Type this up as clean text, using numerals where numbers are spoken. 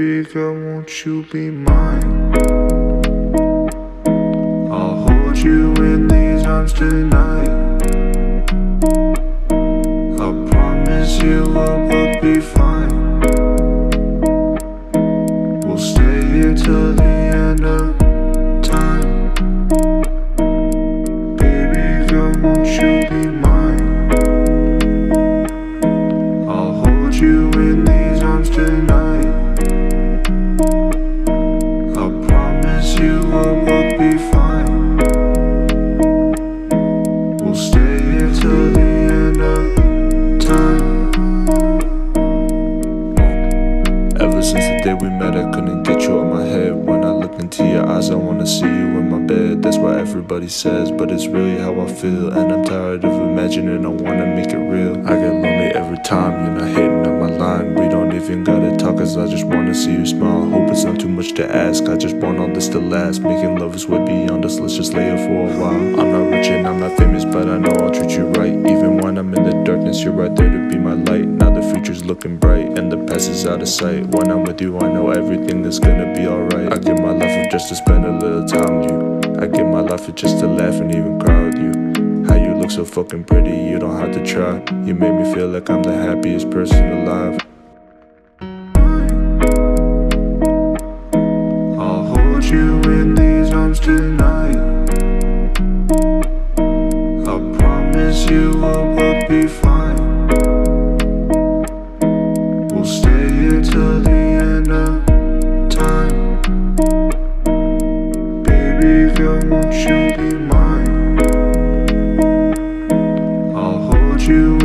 bigger, won't you be mine? I'll hold you in these arms tonight. I promise you we'll both be fine. We'll stay here till the end of time. Baby girl, won't you be mine? I'll hold you in these arms tonight. Since the day we met, I couldn't get you out of my head. When I look into your eyes, I wanna see you in my bed. That's what everybody says, but it's really how I feel. And I'm tired of imagining, I wanna make it real. I get lonely every time you're not hitting up my line. We don't even gotta talk, cause I just wanna see you smile. Hope it's not too much to ask, I just want all this to last. Making love is way beyond us, let's just lay here for a while. I'm not rich and I'm not famous, but I know I'll treat you right. Even when I'm in the darkness, you're right there to be my light. Now the future's looking bright and the past is out of sight. When I'm with you, I know everything is gonna be alright. I give my life up just to spend a little time with you. I give my life up just to laugh and even cry with you. How you look so fucking pretty, you don't have to try. You made me feel like I'm the happiest person alive. I'll hold you in these arms tonight. I promise you we'll both be fine. We'll stay here till the end of time. Baby girl, won't you be mine? I'll hold you